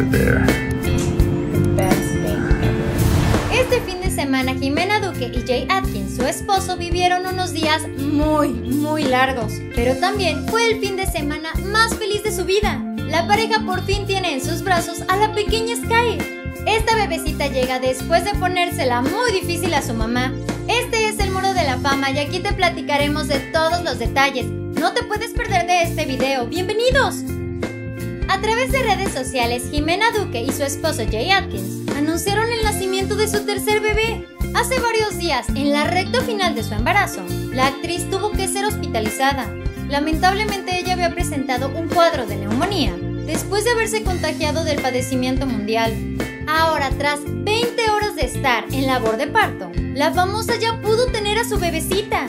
over there. The best thing ever. Este fin de semana, Ximena Duque y Jay Atkins, su esposo, vivieron unos días muy largos. Pero también fue el fin de semana más feliz de su vida. La pareja por fin tiene en sus brazos a la pequeña Skye. Esta bebecita llega después de ponérsela muy difícil a su mamá. Este es el Muro de la Fama y aquí te platicaremos de todos los detalles. No te puedes perder de este video. ¡Bienvenidos! A través de redes sociales, Ximena Duque y su esposo Jay Atkins anunciaron el nacimiento de su tercer bebé. Hace varios días, en la recta final de su embarazo, la actriz tuvo que ser hospitalizada. Lamentablemente ella había presentado un cuadro de neumonía después de haberse contagiado del padecimiento mundial. Ahora, tras 20 horas de estar en labor de parto, la famosa ya pudo tener a su bebecita.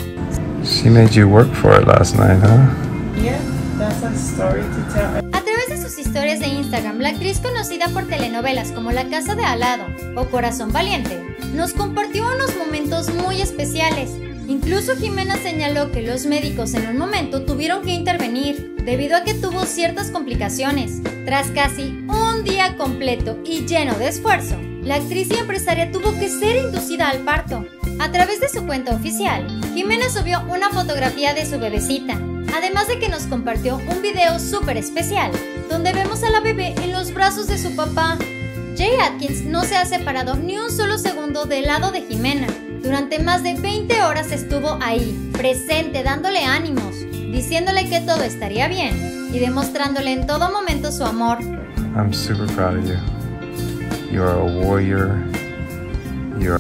She made you work for it last night, huh? Yeah, that's a story to tell. A través de sus historias de Instagram, la actriz conocida por telenovelas como La Casa de Al Lado o Corazón Valiente nos compartió unos momentos muy especiales. Incluso Ximena señaló que los médicos en un momento tuvieron que intervenir debido a que tuvo ciertas complicaciones. Tras casi un día completo y lleno de esfuerzo, la actriz y empresaria tuvo que ser inducida al parto. A través de su cuenta oficial, Ximena subió una fotografía de su bebecita, además de que nos compartió un video súper especial, donde vemos a la bebé en los brazos de su papá. Jay Atkins no se ha separado ni un solo segundo del lado de Ximena. Durante más de 20 horas estuvo ahí, presente, dándole ánimos, diciéndole que todo estaría bien y demostrándole en todo momento su amor. I'm super proud of you. You are a warrior.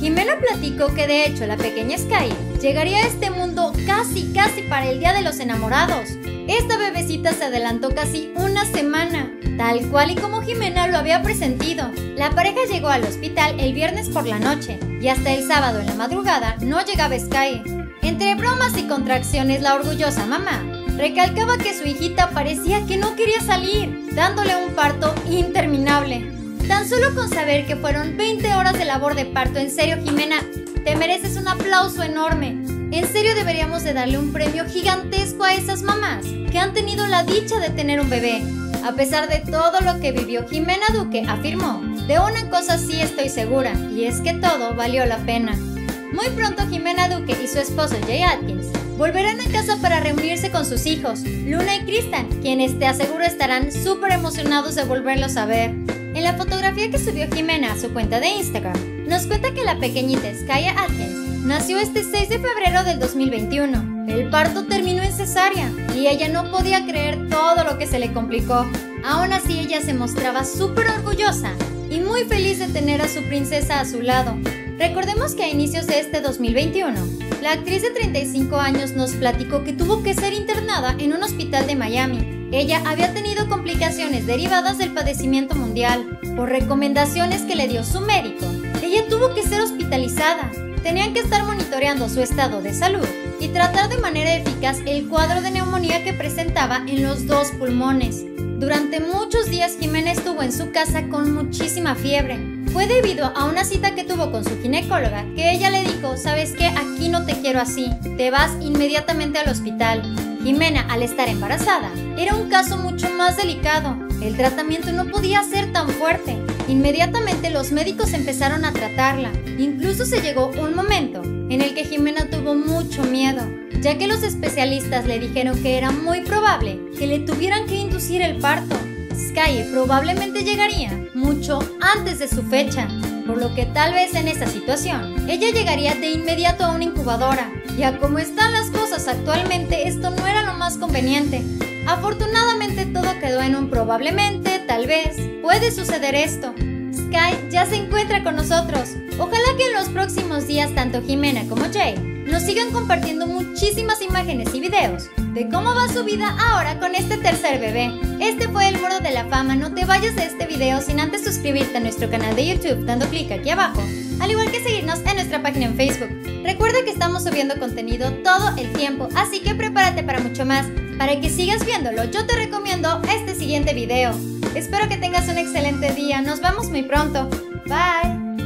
Ximena platicó que de hecho la pequeña Skye llegaría a este mundo casi para el Día de los Enamorados. Esta bebecita se adelantó casi una semana, tal cual y como Ximena lo había presentido. La pareja llegó al hospital el viernes por la noche y hasta el sábado en la madrugada no llegaba Skye. Entre bromas y contracciones, la orgullosa mamá recalcaba que su hijita parecía que no quería salir, dándole un parto interminable. Tan solo con saber que fueron 20 horas de labor de parto, en serio, Ximena, te mereces un aplauso enorme. En serio deberíamos de darle un premio gigantesco a esas mamás que han tenido la dicha de tener un bebé. A pesar de todo lo que vivió, Ximena Duque afirmó: de una cosa sí estoy segura, y es que todo valió la pena. Muy pronto Ximena Duque y su esposo Jay Atkins volverán a casa para reunirse con sus hijos, Luna y Kristen, quienes te aseguro estarán súper emocionados de volverlos a ver. En la fotografía que subió Ximena a su cuenta de Instagram, nos cuenta que la pequeñita Skye Atkins nació este 6 de febrero del 2021. El parto terminó en cesárea y ella no podía creer todo lo que se le complicó. Aún así, ella se mostraba súper orgullosa y muy feliz de tener a su princesa a su lado. Recordemos que a inicios de este 2021, la actriz de 35 años nos platicó que tuvo que ser internada en un hospital de Miami. Ella había tenido complicaciones derivadas del padecimiento mundial. Por recomendaciones que le dio su médico, ella tuvo que ser hospitalizada. Tenían que estar monitoreando su estado de salud y tratar de manera eficaz el cuadro de neumonía que presentaba en los dos pulmones. Durante muchos días Ximena estuvo en su casa con muchísima fiebre. Fue debido a una cita que tuvo con su ginecóloga que ella le dijo: ¿sabes qué? Aquí no te quiero así, te vas inmediatamente al hospital. Ximena, al estar embarazada, era un caso mucho más delicado. El tratamiento no podía ser tan fuerte. Inmediatamente los médicos empezaron a tratarla. Incluso se llegó un momento en el que Ximena tuvo mucho miedo, ya que los especialistas le dijeron que era muy probable que le tuvieran que inducir el parto. Skye probablemente llegaría mucho antes de su fecha, por lo que tal vez en esta situación ella llegaría de inmediato a una incubadora. Ya como están las cosas actualmente, esto no era lo más conveniente. Afortunadamente todo quedó en un probablemente, tal vez, puede suceder esto. Skye ya se encuentra con nosotros. Ojalá que en los próximos días tanto Ximena como Jay nos sigan compartiendo muchísimas imágenes y videos de cómo va su vida ahora con este tercer bebé. Este fue el Muro de la Fama. No te vayas de este video sin antes suscribirte a nuestro canal de YouTube dando clic aquí abajo, al igual que seguirnos en nuestra página en Facebook. Recuerda que estamos subiendo contenido todo el tiempo, así que prepárate para mucho más. Para que sigas viéndolo, yo te recomiendo este siguiente video. Espero que tengas un excelente día. Nos vemos muy pronto. Bye.